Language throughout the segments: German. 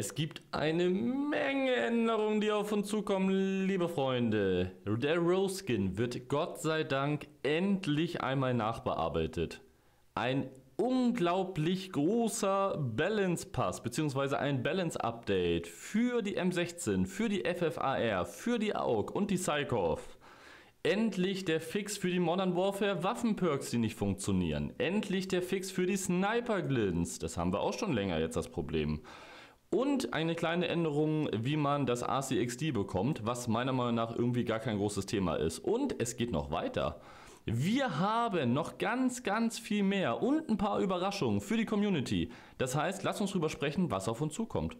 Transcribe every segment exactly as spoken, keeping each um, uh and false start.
Es gibt eine Menge Änderungen, die auf uns zukommen, liebe Freunde. Der Rose Skin wird Gott sei Dank endlich einmal nachbearbeitet. Ein unglaublich großer Balance Pass bzw. ein Balance Update für die M sechzehn, für die F F A R, für die A U G und die Sykov. Endlich der Fix für die Modern Warfare Waffenperks, die nicht funktionieren. Endlich der Fix für die Sniper Glints. Das haben wir auch schon länger jetzt das Problem. Und eine kleine Änderung, wie man das R C X D bekommt, was meiner Meinung nach irgendwie gar kein großes Thema ist. Und es geht noch weiter. Wir haben noch ganz, ganz viel mehr und ein paar Überraschungen für die Community. Das heißt, lasst uns drüber sprechen, was auf uns zukommt.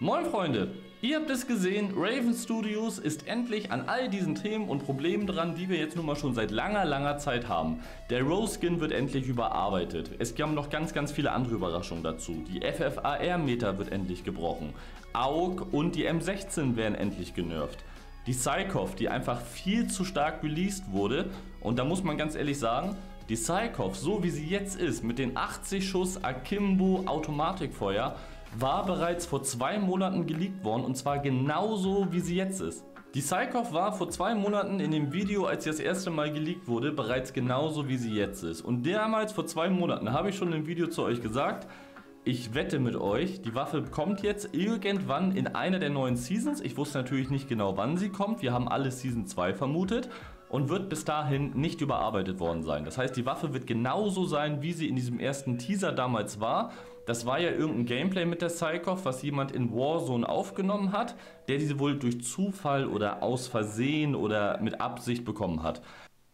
Moin Freunde, ihr habt es gesehen, Raven Studios ist endlich an all diesen Themen und Problemen dran, die wir jetzt nun mal schon seit langer, langer Zeit haben. Der Rose Skin wird endlich überarbeitet. Es kamen noch ganz, ganz viele andere Überraschungen dazu. Die F F A R-Meter wird endlich gebrochen. A U G und die M sechzehn werden endlich genervt. Die Sykov, die einfach viel zu stark released wurde, und da muss man ganz ehrlich sagen, die Sykov, so wie sie jetzt ist, mit den achtzig Schuss Akimbo Automatikfeuer, war bereits vor zwei Monaten geleakt worden, und zwar genauso wie sie jetzt ist. Die Sykov war vor zwei Monaten in dem Video, als sie das erste Mal geleakt wurde, bereits genauso wie sie jetzt ist. Und damals vor zwei Monaten habe ich schon im Video zu euch gesagt, ich wette mit euch, die Waffe kommt jetzt irgendwann in einer der neuen Seasons. Ich wusste natürlich nicht genau, wann sie kommt. Wir haben alle Season zwei vermutet und wird bis dahin nicht überarbeitet worden sein. Das heißt, die Waffe wird genauso sein, wie sie in diesem ersten Teaser damals war. Das war ja irgendein Gameplay mit der Sykov, was jemand in Warzone aufgenommen hat, der diese wohl durch Zufall oder aus Versehen oder mit Absicht bekommen hat.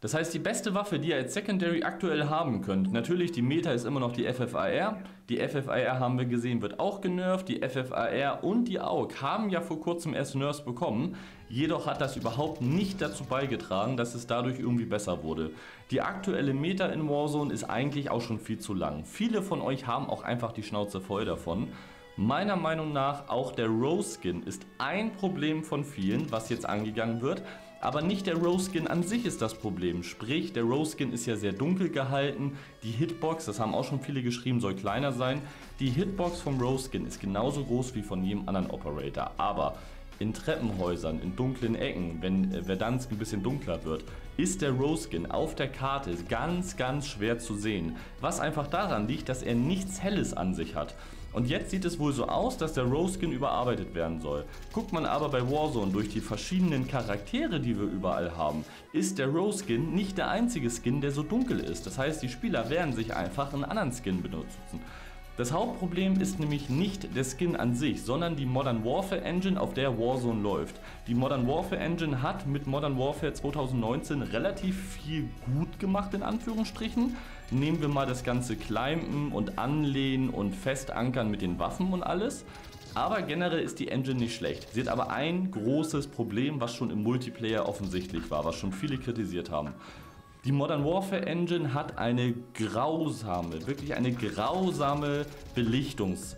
Das heißt, die beste Waffe, die ihr als Secondary aktuell haben könnt, natürlich die Meta ist immer noch die F F A R. Die F F A R haben wir gesehen, wird auch genervt. Die F F A R und die A U G haben ja vor kurzem erst Nerfs bekommen. Jedoch hat das überhaupt nicht dazu beigetragen, dass es dadurch irgendwie besser wurde. Die aktuelle Meta in Warzone ist eigentlich auch schon viel zu lang. Viele von euch haben auch einfach die Schnauze voll davon. Meiner Meinung nach auch der Rose Skin ist ein Problem von vielen, was jetzt angegangen wird. Aber nicht der Rose Skin an sich ist das Problem, sprich der Rose Skin ist ja sehr dunkel gehalten, die Hitbox, das haben auch schon viele geschrieben, soll kleiner sein. Die Hitbox vom Rose Skin ist genauso groß wie von jedem anderen Operator, aber in Treppenhäusern, in dunklen Ecken, wenn Verdansk ein bisschen dunkler wird, ist der Rose Skin auf der Karte ganz, ganz schwer zu sehen, was einfach daran liegt, dass er nichts Helles an sich hat. Und jetzt sieht es wohl so aus, dass der Rose Skin überarbeitet werden soll. Guckt man aber bei Warzone durch die verschiedenen Charaktere, die wir überall haben, ist der Rose Skin nicht der einzige Skin, der so dunkel ist. Das heißt, die Spieler werden sich einfach einen anderen Skin benutzen. Das Hauptproblem ist nämlich nicht der Skin an sich, sondern die Modern Warfare Engine, auf der Warzone läuft. Die Modern Warfare Engine hat mit Modern Warfare zweitausendneunzehn relativ viel gut gemacht, in Anführungsstrichen. Nehmen wir mal das ganze Climben und Anlehnen und Festankern mit den Waffen und alles. Aber generell ist die Engine nicht schlecht. Sie hat aber ein großes Problem, was schon im Multiplayer offensichtlich war, was schon viele kritisiert haben. Die Modern Warfare Engine hat eine grausame, wirklich eine grausame Belichtungs-,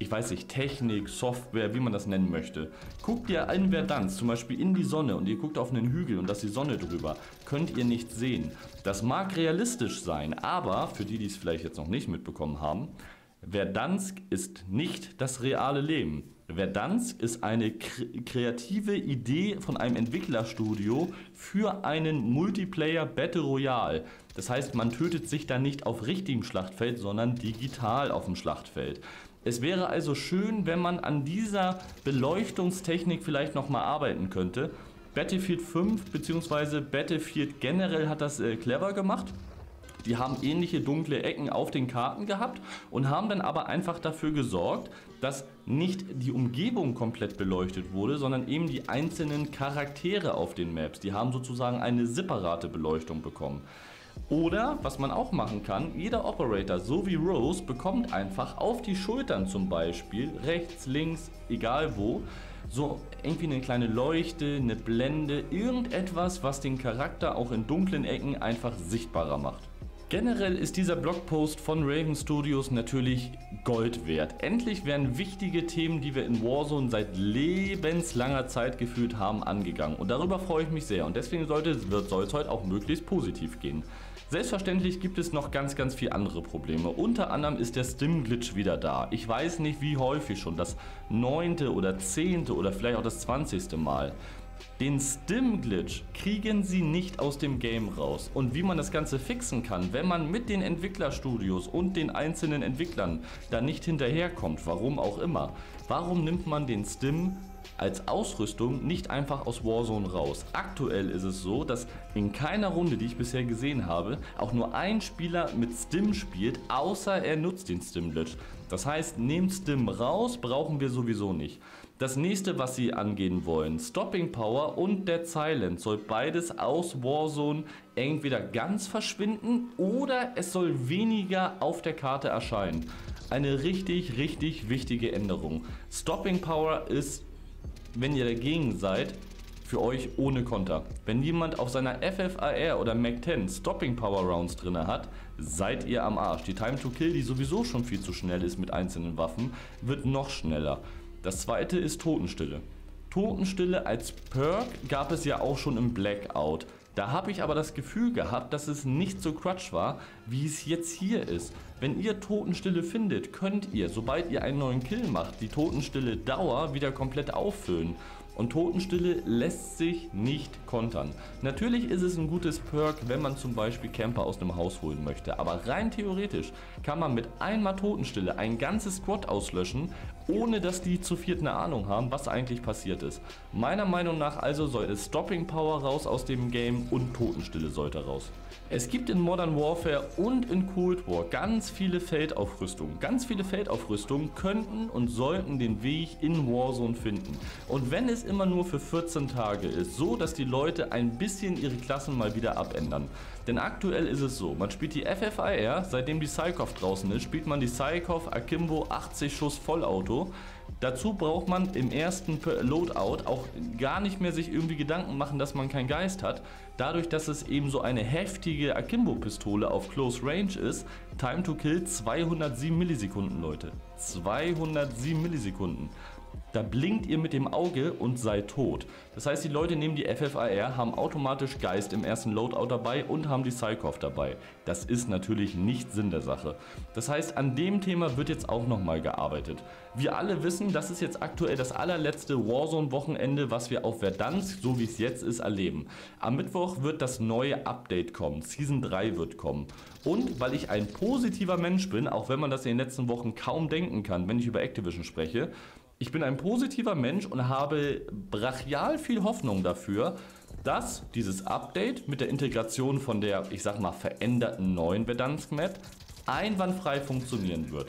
ich weiß nicht, Technik, Software, wie man das nennen möchte. Guckt ihr in Verdansk zum Beispiel in die Sonne und ihr guckt auf einen Hügel und da ist die Sonne drüber, könnt ihr nicht sehen. Das mag realistisch sein, aber für die, die es vielleicht jetzt noch nicht mitbekommen haben, Verdansk ist nicht das reale Leben. Verdansk ist eine kreative Idee von einem Entwicklerstudio für einen Multiplayer Battle Royale. Das heißt, man tötet sich da nicht auf richtigem Schlachtfeld, sondern digital auf dem Schlachtfeld. Es wäre also schön, wenn man an dieser Beleuchtungstechnik vielleicht nochmal arbeiten könnte. Battlefield fünf bzw. Battlefield generell hat das äh, clever gemacht. Die haben ähnliche dunkle Ecken auf den Karten gehabt und haben dann aber einfach dafür gesorgt, dass nicht die Umgebung komplett beleuchtet wurde, sondern eben die einzelnen Charaktere auf den Maps. Die haben sozusagen eine separate Beleuchtung bekommen. Oder, was man auch machen kann, jeder Operator, so wie Rose, bekommt einfach auf die Schultern zum Beispiel, rechts, links, egal wo, so irgendwie eine kleine Leuchte, eine Blende, irgendetwas, was den Charakter auch in dunklen Ecken einfach sichtbarer macht. Generell ist dieser Blogpost von Raven Studios natürlich Gold wert. Endlich werden wichtige Themen, die wir in Warzone seit lebenslanger Zeit gefühlt haben, angegangen. Und darüber freue ich mich sehr und deswegen sollte, soll es heute auch möglichst positiv gehen. Selbstverständlich gibt es noch ganz, ganz viele andere Probleme. Unter anderem ist der Stim-Glitch wieder da. Ich weiß nicht, wie häufig schon, das neunte oder zehnte oder vielleicht auch das zwanzigste Mal. Den Stim-Glitch kriegen sie nicht aus dem Game raus. Und wie man das Ganze fixen kann, wenn man mit den Entwicklerstudios und den einzelnen Entwicklern da nicht hinterherkommt, warum auch immer. Warum nimmt man den Stim als Ausrüstung nicht einfach aus Warzone raus? Aktuell ist es so, dass in keiner Runde, die ich bisher gesehen habe, auch nur ein Spieler mit Stim spielt, außer er nutzt den Stim-Glitch. Das heißt, nehmt Stim raus, brauchen wir sowieso nicht. Das nächste, was sie angehen wollen, Stopping Power und Dead Silence, soll beides aus Warzone entweder ganz verschwinden oder es soll weniger auf der Karte erscheinen. Eine richtig, richtig wichtige Änderung. Stopping Power ist, wenn ihr dagegen seid, für euch ohne Konter. Wenn jemand auf seiner F F A R oder M A C ten Stopping Power Rounds drin hat, seid ihr am Arsch. Die Time to Kill, die sowieso schon viel zu schnell ist mit einzelnen Waffen, wird noch schneller. Das zweite ist Totenstille. Totenstille als Perk gab es ja auch schon im Blackout. Da habe ich aber das Gefühl gehabt, dass es nicht so Quatsch war, wie es jetzt hier ist. Wenn ihr Totenstille findet, könnt ihr, sobald ihr einen neuen Kill macht, die Totenstille Dauer wieder komplett auffüllen. Und Totenstille lässt sich nicht kontern. Natürlich ist es ein gutes Perk, wenn man zum Beispiel Camper aus einem Haus holen möchte. Aber rein theoretisch kann man mit einmal Totenstille ein ganzes Squad auslöschen, ohne dass die zu viert eine Ahnung haben, was eigentlich passiert ist. Meiner Meinung nach also soll es Stopping Power raus aus dem Game und Totenstille sollte raus. Es gibt in Modern Warfare und in Cold War ganz viele Feldaufrüstungen. Ganz viele Feldaufrüstungen könnten und sollten den Weg in Warzone finden. Und wenn es immer nur für vierzehn Tage ist, so dass die Leute ein bisschen ihre Klassen mal wieder abändern. Denn aktuell ist es so, man spielt die F F A R, seitdem die Sykov draußen ist, spielt man die Sykov Akimbo achtzig Schuss Vollauto. Dazu braucht man im ersten Loadout auch gar nicht mehr sich irgendwie Gedanken machen, dass man keinen Geist hat. Dadurch, dass es eben so eine heftige Akimbo-Pistole auf Close Range ist, Time to Kill zweihundertsieben Millisekunden, Leute. zweihundertsieben Millisekunden. Da blinkt ihr mit dem Auge und seid tot. Das heißt, die Leute nehmen die F F A R, haben automatisch Geist im ersten Loadout dabei und haben die Sykov dabei. Das ist natürlich nicht Sinn der Sache. Das heißt, an dem Thema wird jetzt auch nochmal gearbeitet. Wir alle wissen, das ist jetzt aktuell das allerletzte Warzone-Wochenende, was wir auf Verdansk, so wie es jetzt ist, erleben. Am Mittwoch wird das neue Update kommen, Season drei wird kommen. Und weil ich ein positiver Mensch bin, auch wenn man das in den letzten Wochen kaum denken kann, wenn ich über Activision spreche, ich bin ein positiver Mensch und habe brachial viel Hoffnung dafür, dass dieses Update mit der Integration von der, ich sag mal, veränderten neuen Verdansk Map einwandfrei funktionieren wird.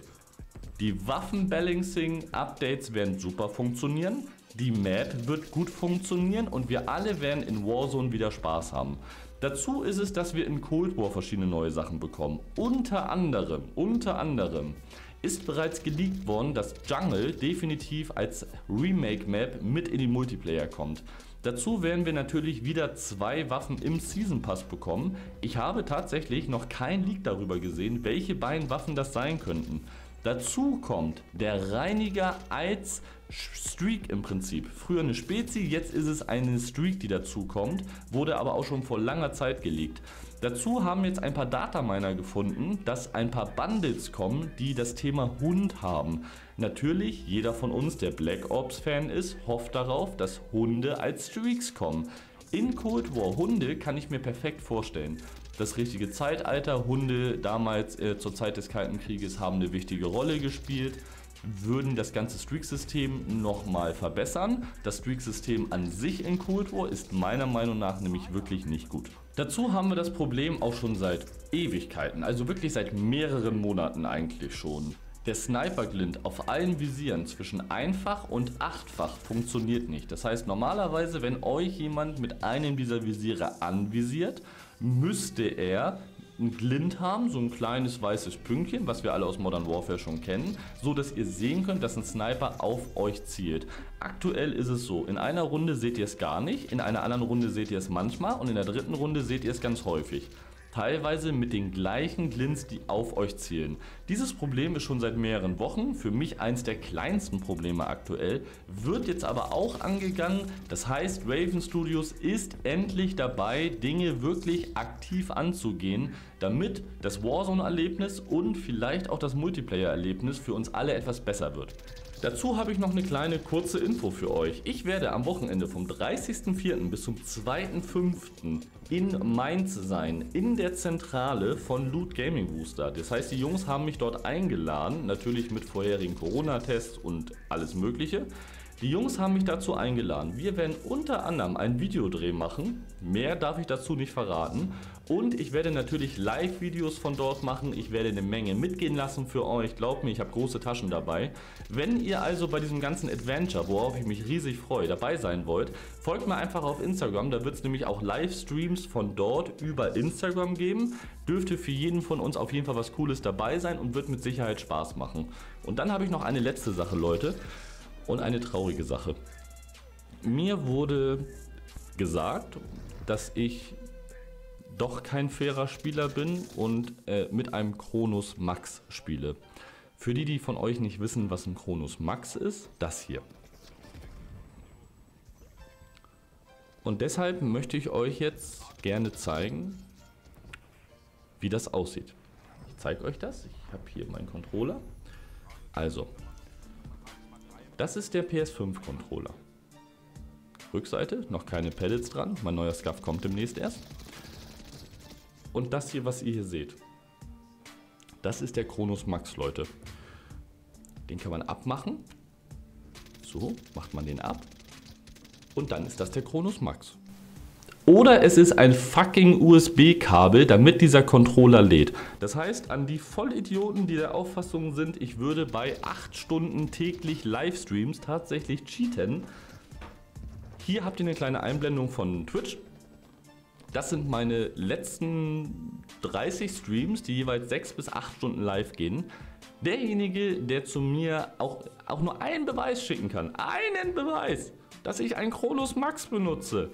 Die Waffen-Balancing-Updates werden super funktionieren, die Map wird gut funktionieren und wir alle werden in Warzone wieder Spaß haben. Dazu ist es, dass wir in Cold War verschiedene neue Sachen bekommen. Unter anderem, unter anderem... ist bereits geleakt worden, dass Jungle definitiv als Remake-Map mit in den Multiplayer kommt. Dazu werden wir natürlich wieder zwei Waffen im Season Pass bekommen. Ich habe tatsächlich noch kein Leak darüber gesehen, welche beiden Waffen das sein könnten. Dazu kommt der Reiniger als Streak im Prinzip. Früher eine Spezi, jetzt ist es eine Streak, die dazu kommt, wurde aber auch schon vor langer Zeit geleakt. Dazu haben jetzt ein paar Dataminer gefunden, dass ein paar Bundles kommen, die das Thema Hund haben. Natürlich, jeder von uns, der Black Ops Fan ist, hofft darauf, dass Hunde als Streaks kommen. In Cold War Hunde kann ich mir perfekt vorstellen. Das richtige Zeitalter, Hunde damals äh, zur Zeit des Kalten Krieges haben eine wichtige Rolle gespielt, würden das ganze Streak-System nochmal verbessern. Das Streak-System an sich in Cold War ist meiner Meinung nach nämlich wirklich nicht gut. Dazu haben wir das Problem auch schon seit Ewigkeiten, also wirklich seit mehreren Monaten eigentlich schon. Der Sniper-Glint auf allen Visieren zwischen einfach und achtfach funktioniert nicht. Das heißt, normalerweise, wenn euch jemand mit einem dieser Visiere anvisiert, müsste er einen Glint haben, so ein kleines weißes Pünktchen, was wir alle aus Modern Warfare schon kennen, so dass ihr sehen könnt, dass ein Sniper auf euch zielt. Aktuell ist es so, in einer Runde seht ihr es gar nicht, in einer anderen Runde seht ihr es manchmal und in der dritten Runde seht ihr es ganz häufig. teilweise mit den gleichen Glints, die auf euch zielen. Dieses Problem ist schon seit mehreren Wochen, für mich eins der kleinsten Probleme aktuell, wird jetzt aber auch angegangen. Das heißt, Raven Studios ist endlich dabei, Dinge wirklich aktiv anzugehen, damit das Warzone-Erlebnis und vielleicht auch das Multiplayer-Erlebnis für uns alle etwas besser wird. Dazu habe ich noch eine kleine kurze Info für euch. Ich werde am Wochenende vom dreißigsten vierten bis zum zweiten fünften in Mainz sein, in der Zentrale von Loot Gaming Booster. Das heißt, die Jungs haben mich dort eingeladen, natürlich mit vorherigen Corona-Tests und alles Mögliche. Die Jungs haben mich dazu eingeladen. Wir werden unter anderem einen Videodreh machen, mehr darf ich dazu nicht verraten. Und ich werde natürlich Live-Videos von dort machen. Ich werde eine Menge mitgehen lassen für euch. Glaubt mir, ich habe große Taschen dabei. Wenn ihr also bei diesem ganzen Adventure, worauf ich mich riesig freue, dabei sein wollt, folgt mir einfach auf Instagram. Da wird es nämlich auch Livestreams von dort über Instagram geben. Dürfte für jeden von uns auf jeden Fall was Cooles dabei sein und wird mit Sicherheit Spaß machen. Und dann habe ich noch eine letzte Sache, Leute. Und eine traurige Sache. Mir wurde gesagt, dass ich doch kein fairer Spieler bin und äh, mit einem Chronos Max spiele. Für die, die von euch nicht wissen, was ein Chronos Max ist, das hier. Und deshalb möchte ich euch jetzt gerne zeigen, wie das aussieht. Ich zeige euch das. Ich habe hier meinen Controller. Also, das ist der P S fünf Controller. Rückseite, noch keine Paddles dran. Mein neuer SCUF kommt demnächst erst. Und das hier, was ihr hier seht, das ist der Chronos Max, Leute. Den kann man abmachen. So, macht man den ab. Und dann ist das der Chronos Max. Oder es ist ein fucking U S B-Kabel, damit dieser Controller lädt. Das heißt, an die Vollidioten, die der Auffassung sind, ich würde bei acht Stunden täglich Livestreams tatsächlich cheaten. Hier habt ihr eine kleine Einblendung von Twitch. Das sind meine letzten dreißig Streams, die jeweils sechs bis acht Stunden live gehen. Derjenige, der zu mir auch, auch nur einen Beweis schicken kann, einen Beweis, dass ich einen Chronos Max benutze,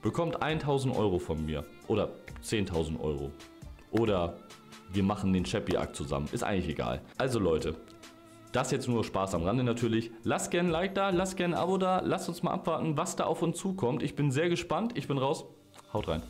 bekommt tausend Euro von mir. Oder zehntausend Euro. Oder wir machen den Chappy-Akt zusammen. Ist eigentlich egal. Also Leute, das jetzt nur Spaß am Rande natürlich. Lasst gerne ein Like da, lasst gerne ein Abo da. Lasst uns mal abwarten, was da auf uns zukommt. Ich bin sehr gespannt. Ich bin raus. Haut rein.